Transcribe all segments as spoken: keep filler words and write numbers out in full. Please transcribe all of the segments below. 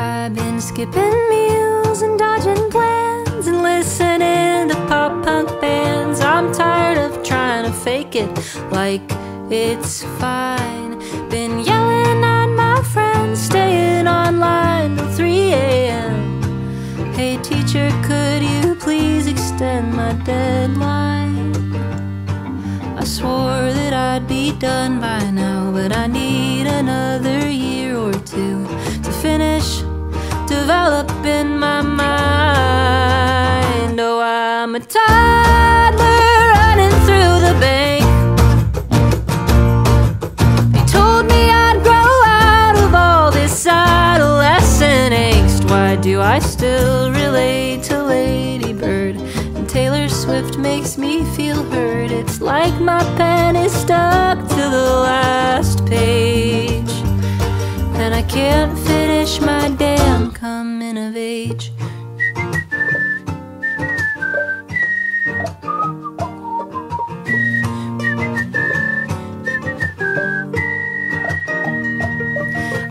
I've been skipping meals and dodging plans and listening to pop punk bands. I'm tired of trying to fake it like it's fine. Been yelling at my friends, staying online till three A M Hey teacher, could you please extend my deadline? I swore that I'd be done by now, but I need another year or two to finish developing my mind. Oh, I'm a toddler running through the bank. They told me I'd grow out of all this adolescent angst. Why do I still relate to Lady Bird? And Taylor Swift makes me feel hurt. It's like my pen is stuck to the last page, and I can't finish my damn coming of age.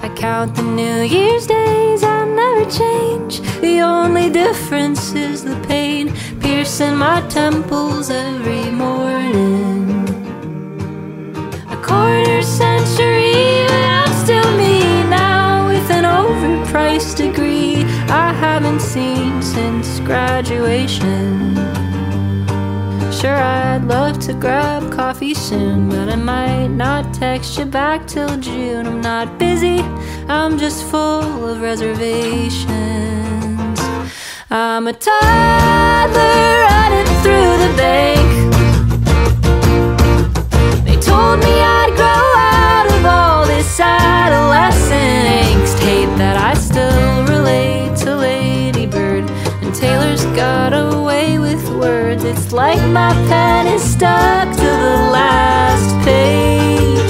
I count the New Year's days, I never change. The only difference is the pain piercing my temples every morning. A quarter century, I'm still me. Overpriced degree I haven't seen since graduation. Sure, I'd love to grab coffee soon, but I might not text you back till June. I'm not busy, I'm just full of reservations. I'm a toddler running through the bank. They told me I'd grow out of all this adolescent angst. Hate that I still relate to Lady Bird, and Taylor's got away with words. It's like my pen is stuck to the last page,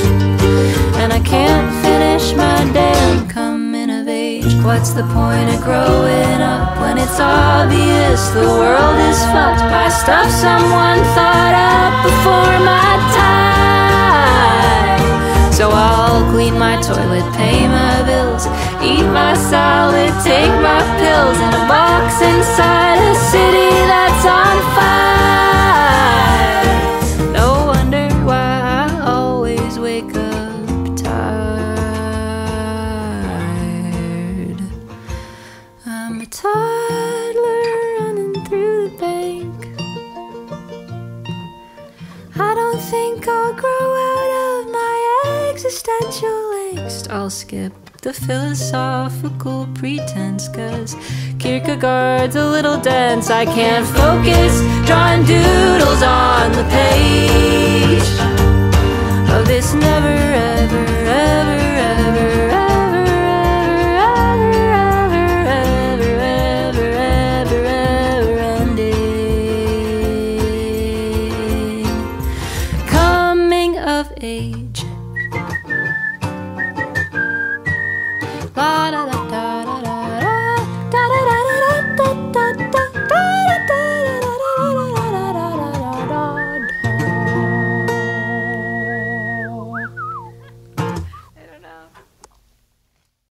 and I can't finish my damn coming of age. What's the point of growing up when it's obvious the world is fucked by stuff someone thought up before my time? So I'll clean my toilet, pay my bills, eat my salad, take my pills in a box inside a city that's on fire. No wonder why I always wake up tired. I'm a toddler running through the bank. I don't think I'll grow out of my existential angst. I'll skip the philosophical pretense, cause Kierkegaard's a little dense. I can't focus, drawing doodles on the page of this never ever ever ever ever ever ever ever ever ever ever ending coming of age.